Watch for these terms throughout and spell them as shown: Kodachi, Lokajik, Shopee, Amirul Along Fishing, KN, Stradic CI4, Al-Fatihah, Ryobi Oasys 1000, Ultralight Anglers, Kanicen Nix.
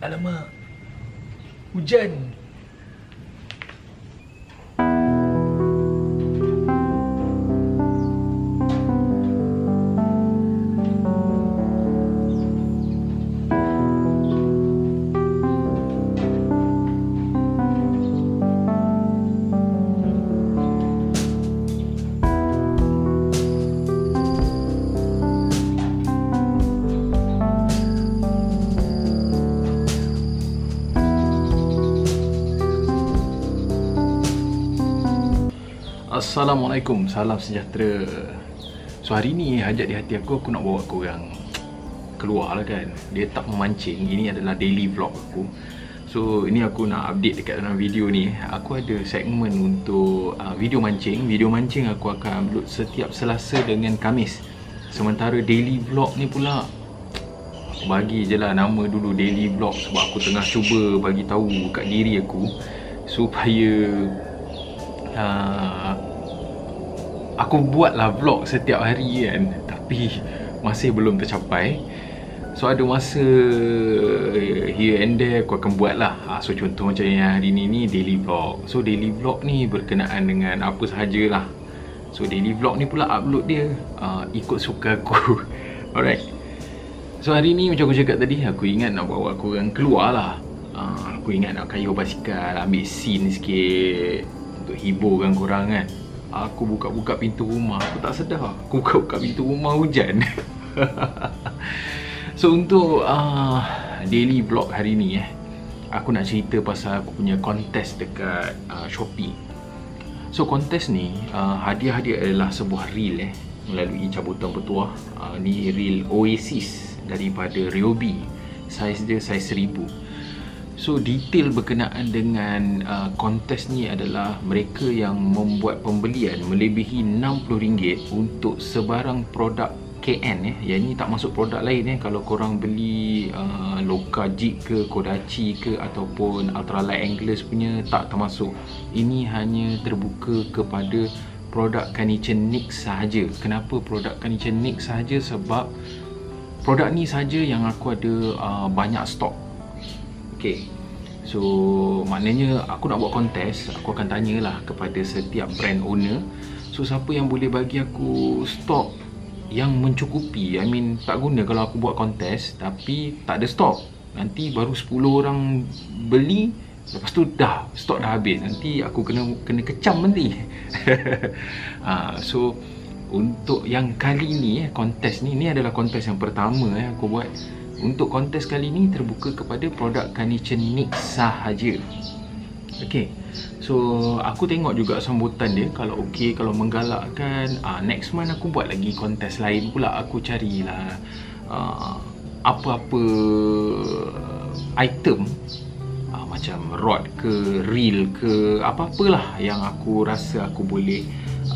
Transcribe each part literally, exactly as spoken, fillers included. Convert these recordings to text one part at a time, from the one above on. Alamak, hujan. Assalamualaikum, salam sejahtera. So hari ni hajat di hati aku, aku nak bawa korang keluar lah kan. Dia tak memancing, ini adalah daily vlog aku. So ini aku nak update dekat dalam video ni. Aku ada segmen untuk uh, video mancing. Video mancing aku akan upload setiap Selasa dengan Khamis. Sementara daily vlog ni pula, aku bagi je lah nama dulu daily vlog. Sebab aku tengah cuba bagi tahu kat diri aku supaya uh, aku buatlah vlog setiap hari kan, tapi masih belum tercapai. So ada masa here and there aku akan buatlah. Ha, so contoh macam yang hari ni ni daily vlog. So daily vlog ni berkenaan dengan apa sahajalah. So daily vlog ni pula upload dia uh, ikut suka aku. Alright. So hari ni macam aku cakap tadi, aku ingat nak bawa korang keluar lah. Uh, aku ingat nak kayuh basikal, ambil scene sikit untuk hiburkan korang kan. Aku buka-buka pintu rumah, aku tak sedar aku buka-buka pintu rumah hujan. So untuk uh, daily vlog hari ni eh, aku nak cerita pasal aku punya kontes dekat uh, Shopee. So kontes ni uh, hadiah dia adalah sebuah reel eh, melalui cabutan petuah. uh, Ni reel Oasis daripada Ryobi. Saiz dia saiz seribu. So detail berkenaan dengan uh, kontes ni adalah mereka yang membuat pembelian melebihi enam puluh ringgit untuk sebarang produk K N eh. Yang ni tak masuk produk lain eh. Kalau korang beli uh, Lokajik ke, Kodachi ke, ataupun Ultralight Anglers punya, tak termasuk. Ini hanya terbuka kepada produk Kanicen Nix sahaja. Kenapa produk Kanicen Nix sahaja? Sebab produk ni sahaja yang aku ada uh, banyak stok. Okay, so maknanya aku nak buat kontes. Aku akan tanyalah kepada setiap brand owner. So siapa yang boleh bagi aku stok yang mencukupi. I mean tak guna kalau aku buat kontes tapi tak ada stok. Nanti baru sepuluh orang beli, lepas tu dah stok dah habis. Nanti aku kena kena kecam nanti. ha, So untuk yang kali ni kontes ni, ni adalah kontes yang pertama eh, aku buat. Untuk kontes kali ni terbuka kepada produk Kanicen Nix sahaja. Okay, so aku tengok juga sambutan dia. Kalau okey, kalau menggalakkan, ah, next month aku buat lagi kontes lain pula. Aku carilah apa-apa ah, item ah, macam rod ke, reel ke, apa-apalah yang aku rasa aku boleh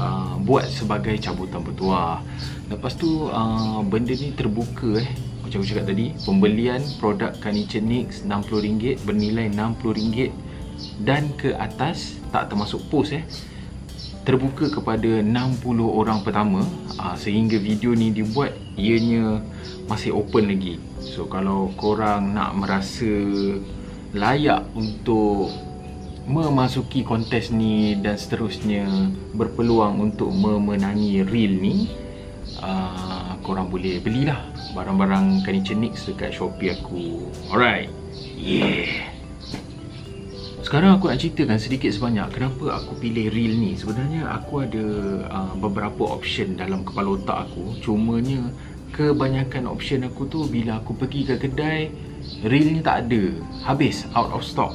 ah, buat sebagai cabutan petuah. Lepas tu ah, benda ni terbuka eh. Macam aku cakap tadi, pembelian produk Kanicen Nix enam puluh ringgit, bernilai enam puluh ringgit dan ke atas, tak termasuk post eh, terbuka kepada enam puluh orang pertama. Aa, sehingga video ni dibuat, ianya masih open lagi. So kalau korang nak merasa layak untuk memasuki kontes ni dan seterusnya, berpeluang untuk memenangi reel ni, aa, korang boleh belilah barang-barang Kanicen Nix dekat Shopee aku. Alright. Yeah. Sekarang aku nak ceritakan sedikit sebanyak kenapa aku pilih reel ni. Sebenarnya aku ada uh, beberapa option dalam kepala otak aku. Cumanya kebanyakan option aku tu bila aku pergi ke kedai, reel ni tak ada. Habis, out of stock.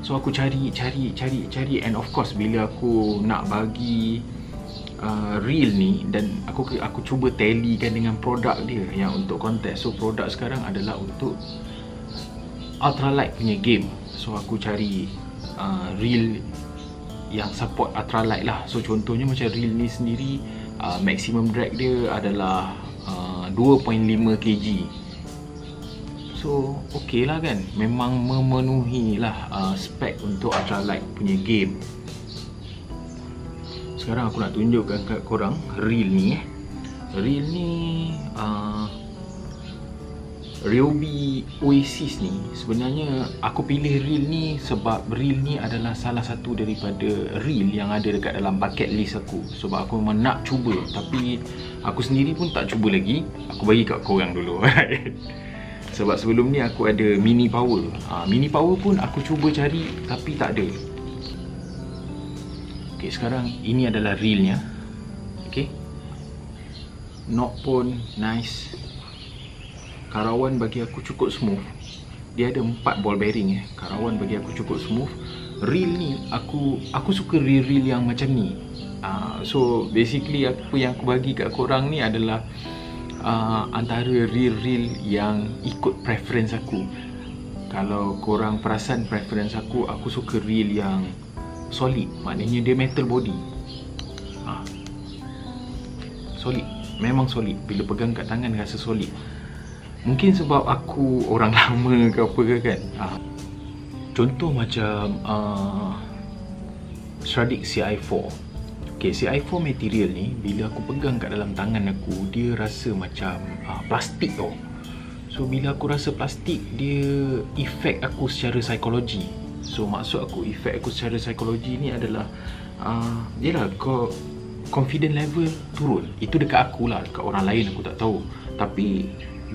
So aku cari, cari, cari, cari and of course bila aku nak bagi Uh, reel ni dan aku aku cuba tallykan dengan produk dia yang untuk kontes. So produk sekarang adalah untuk Ultralight punya game. So aku cari uh, reel yang support Ultralight lah. So contohnya macam reel ni sendiri, uh, maximum drag dia adalah uh, dua perpuluhan lima kilogram. So ok lah kan, memang memenuhi lah uh, spek untuk Ultralight punya game. Sekarang aku nak tunjukkan kat korang reel ni eh. Reel ni uh, Ryobi Oasys ni sebenarnya aku pilih reel ni sebab reel ni adalah salah satu daripada reel yang ada dekat dalam bucket list aku. Sebab aku memang nak cuba tapi aku sendiri pun tak cuba lagi. Aku bagi kat korang dulu. Sebab sebelum ni aku ada mini power. Ha, mini power pun aku cuba cari tapi tak ada. Okay, sekarang ini adalah reelnya. Okay, knot pun nice. Karawan bagi aku cukup smooth. Dia ada empat ball bearing eh. Karawan bagi aku cukup smooth. Reel ni aku aku suka reel-reel yang macam ni. Uh, so basically apa yang aku bagi kat korang ni adalah uh, antara reel-reel yang ikut preference aku. Kalau korang perasan preference aku, aku suka reel yang solid. Maknanya dia metal body. Uh, solid. Memang solid. Bila pegang kat tangan rasa solid. Mungkin sebab aku orang lama ke apa ke kan. Ha. Contoh macam uh, Stradic C I four. Okay, C I four material ni bila aku pegang kat dalam tangan aku, dia rasa macam uh, plastik tau. So bila aku rasa plastik, dia efek aku secara psikologi. So maksud aku efek aku secara psikologi ni adalah uh, yelah, kau confident level turun. Itu dekat aku lah, dekat orang lain aku tak tahu. Tapi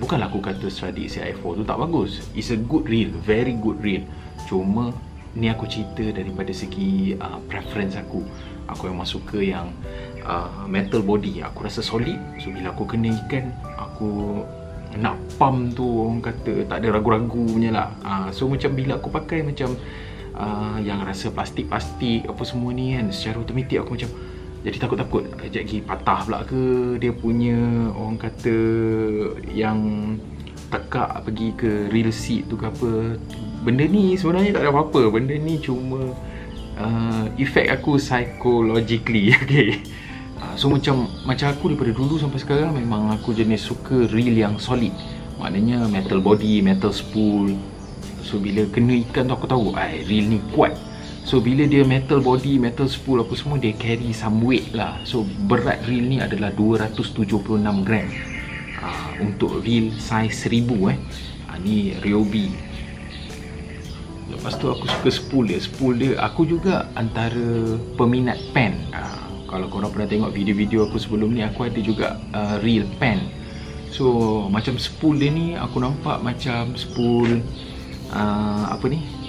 bukanlah aku kata Stradic C I four tu tak bagus. It's a good reel, very good reel. Cuma ni aku cerita daripada segi uh, preference aku. Aku memang suka yang uh, metal body. Aku rasa solid. So bila aku kena ikan, aku nak pump tu orang kata tak ada ragu-ragu punya lah. uh, So macam bila aku pakai macam uh, yang rasa plastik-plastik apa semua ni kan, secara automatik aku macam jadi takut-takut, sekejap lagi patah pula ke dia punya orang kata yang tekak pergi ke reel seat tu ke apa. Benda ni sebenarnya tak ada apa-apa. Benda ni cuma uh, efek aku psychologically. Okay. So macam macam aku daripada dulu sampai sekarang memang aku jenis suka reel yang solid. Maknanya metal body, metal spool. So bila kena ikan tu aku tahu, ai reel ni kuat. So bila dia metal body, metal spool apa semua, dia carry some weight lah. So berat reel ni adalah dua ratus tujuh puluh enam gram. uh, Untuk reel size seribu eh. uh, Ni Ryobi. Lepas tu aku suka spool dia. Spool dia aku juga antara peminat pen. uh, Kalau korang pernah tengok video-video aku sebelum ni, aku ada juga uh, reel pen. So macam spool dia ni aku nampak macam spool uh, Apa ni?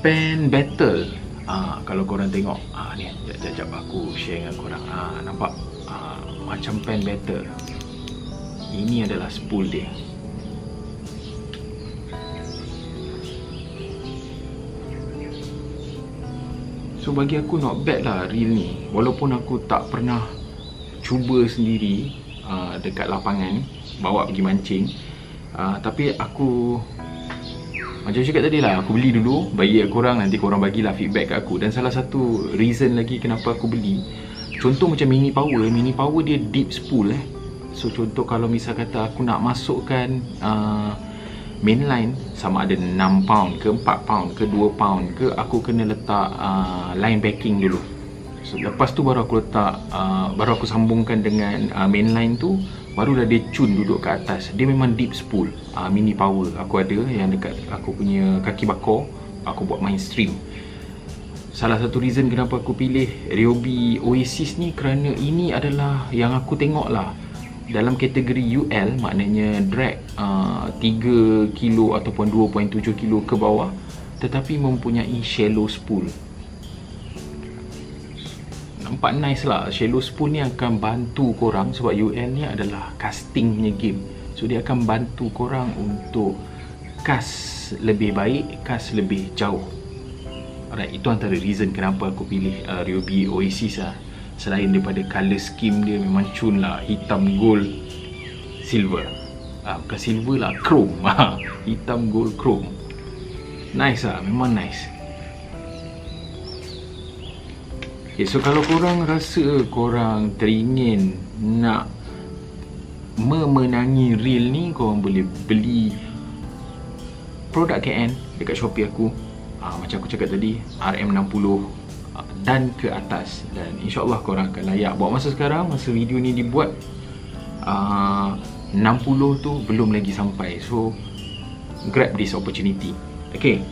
Pen battle. Ah, kalau korang tengok, ah ni, jap-jap aku share dengan korang. Ah, nampak? Ah, macam pen battle. Ini adalah spool dia. So bagi aku not bad lah reel ni. Walaupun aku tak pernah cuba sendiri ah, dekat lapangan bawa pergi mancing, ah, tapi aku macam cakap tadi lah, aku beli dulu, bagi kat korang, nanti korang bagilah feedback kat aku. Dan salah satu reason lagi kenapa aku beli, contoh macam mini power. Mini power dia deep spool eh. So contoh kalau misal kata aku nak masukkan uh, mainline, sama ada enam pound ke empat pound ke dua pound ke, aku kena letak uh, line backing dulu. So lepas tu baru aku letak uh, baru aku sambungkan dengan uh, mainline tu. Barulah dia cun duduk kat atas. Dia memang deep spool. uh, Mini power aku ada yang dekat aku punya kaki bakar. Aku buat mainstream. Salah satu reason kenapa aku pilih Ryobi Oasys ni kerana ini adalah yang aku tengok lah dalam kategori U L. Maknanya drag uh, tiga kilo ataupun dua perpuluhan tujuh kilo ke bawah, tetapi mempunyai shallow spool. Nampak nice lah. Shallow spool ni akan bantu korang sebab U L ni adalah casting punya game. So dia akan bantu korang untuk cast lebih baik, cast lebih jauh. Alright, itu antara reason kenapa aku pilih uh, Ryobi Oasys lah. Selain daripada colour scheme dia memang cun lah. Hitam, gold, silver. uh, Bukan silver lah, chrome. Hitam, gold, chrome. Nice lah, memang nice. Okay, so kalau korang rasa korang teringin nak memenangi reel ni, korang boleh beli produk K N dekat Shopee aku. ha, Macam aku cakap tadi, R M enam puluh dan ke atas. Dan insyaAllah korang akan layak. Buat masa sekarang, masa video ni dibuat, uh, enam puluh tu belum lagi sampai. So grab this opportunity. Okay,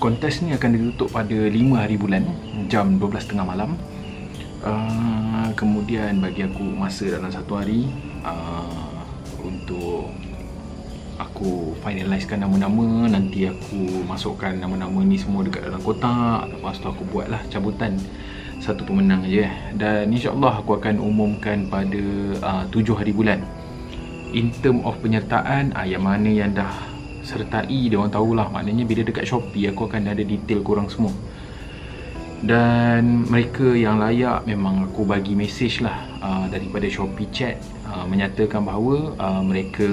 kontes ni akan ditutup pada lima hari bulan, jam dua belas tiga puluh malam. Uh, kemudian bagi aku masa dalam satu hari uh, untuk aku finalisekan nama-nama. Nanti aku masukkan nama-nama ni semua dekat dalam kotak. Lepas tu aku buatlah cabutan satu pemenang je. Dan insyaAllah aku akan umumkan pada uh, tujuh hari bulan. In term of penyertaan, uh, yang mana yang dah sertai dia orang tahulah. Maknanya bila dekat Shopee aku akan ada detail korang semua. Dan mereka yang layak memang aku bagi mesej lah uh, daripada Shopee Chat uh, menyatakan bahawa uh, mereka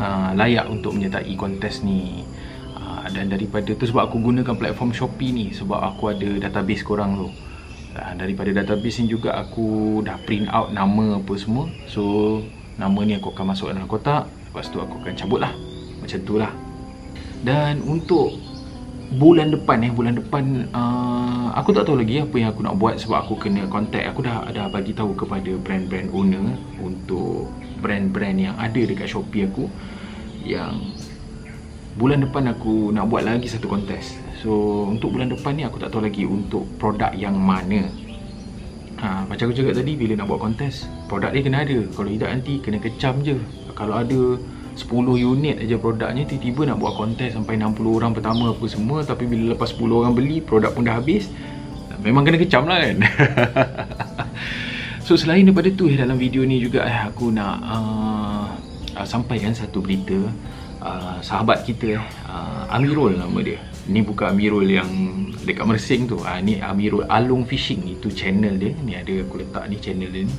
uh, layak untuk menyertai kontes ni. uh, Dan daripada tu, sebab aku gunakan platform Shopee ni, sebab aku ada database korang tu. uh, Daripada database ni juga aku dah print out nama apa semua. So nama ni aku akan masuk dalam kotak. Lepas tu aku akan cabut lah. Macam tu lah. Dan untuk bulan depan eh bulan depan uh, aku tak tahu lagi apa yang aku nak buat, sebab aku kena contact. Aku dah dah bagi tahu kepada brand-brand owner untuk brand-brand yang ada dekat Shopee aku, yang bulan depan aku nak buat lagi satu kontes. So untuk bulan depan ni aku tak tahu lagi untuk produk yang mana. Ha, macam aku cakap tadi, bila nak buat kontes, produk dia kena ada. Kalau tidak nanti kena kecam je. Kalau ada sepuluh unit aja produknya, tiba-tiba nak buat kontes sampai enam puluh orang pertama apa semua, tapi bila lepas sepuluh orang beli, produk pun dah habis, memang kena kecam lah kan. So selain daripada tu, dalam video ni juga aku nak uh, sampaikan satu berita. uh, Sahabat kita uh, Amirul nama dia. Ni bukan Amirul yang dekat Mersing tu. uh, Ni Amirul Along Fishing, itu channel dia. Ni ada aku letak ni channel dia ni.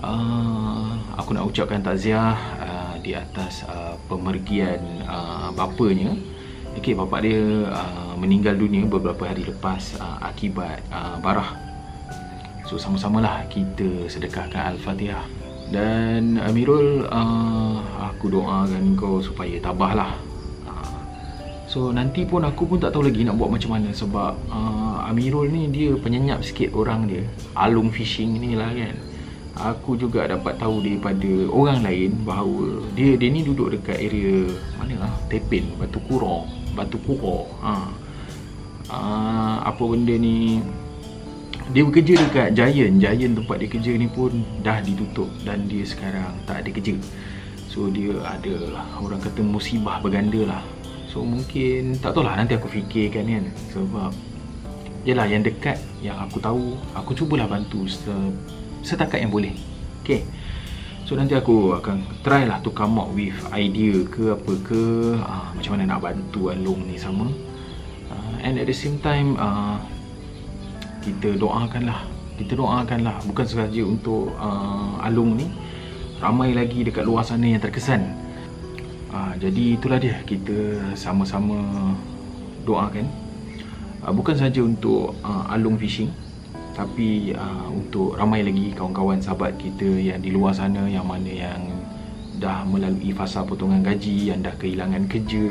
Uh, aku nak ucapkan takziah uh, di atas uh, pemergian uh, bapanya. Okey, bapa dia uh, meninggal dunia beberapa hari lepas uh, akibat uh, barah. So sama-samalah kita sedekahkan Al-Fatihah. Dan Amirul, uh, aku doakan kau supaya tabahlah. Uh, so nanti pun aku pun tak tahu lagi nak buat macam mana, sebab uh, Amirul ni dia penyenyap sikit orang dia. Along Fishing ni lah kan. Aku juga dapat tahu daripada orang lain bahawa dia dia ni duduk dekat area mana lah, Tepin, Batu Kurau, Batu Kurau. Ha. Uh, apa benda ni, dia bekerja dekat Giant. Giant tempat dia kerja ni pun dah ditutup dan dia sekarang tak ada kerja. So dia ada, orang kata, musibah berganda lah. So mungkin tak tahulah, nanti aku fikirkan kan. Sebab yelah, yang dekat yang aku tahu, aku cubalah bantu se setakat yang boleh. Okay, so nanti aku akan try lah to come up with idea ke apa ke, uh, macam mana nak bantu Along ni sama. uh, And at the same time, uh, kita doakanlah, kita doakanlah bukan sahaja untuk uh, Along ni, ramai lagi dekat luar sana yang terkesan. uh, Jadi itulah dia, kita sama-sama doakan, uh, bukan sahaja untuk uh, Along Fishing, tapi uh, untuk ramai lagi kawan-kawan sahabat kita yang di luar sana, yang mana yang dah melalui fasa potongan gaji, yang dah kehilangan kerja,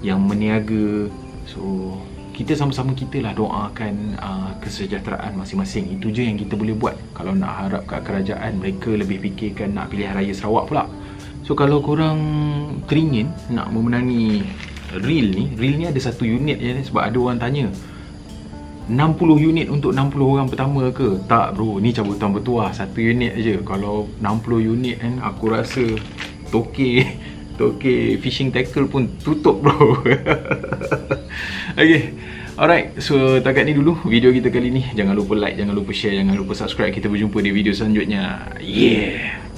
yang meniaga. So kita sama-sama, kita lah doakan uh, kesejahteraan masing-masing. Itu je yang kita boleh buat. Kalau nak harap kat kerajaan, mereka lebih fikirkan nak pilihan raya Sarawak pula. So kalau korang teringin nak memenangi reel ni, reel ni ada satu unit je, sebab ada orang tanya enam puluh unit untuk enam puluh orang pertama ke? Tak bro, ni cabutan bertuah, satu unit je. Kalau enam puluh unit kan, aku rasa Toke Toke fishing tackle pun tutup bro. Okay, alright, so takat ni dulu video kita kali ni. Jangan lupa like, jangan lupa share, jangan lupa subscribe. Kita berjumpa di video selanjutnya. Yeah.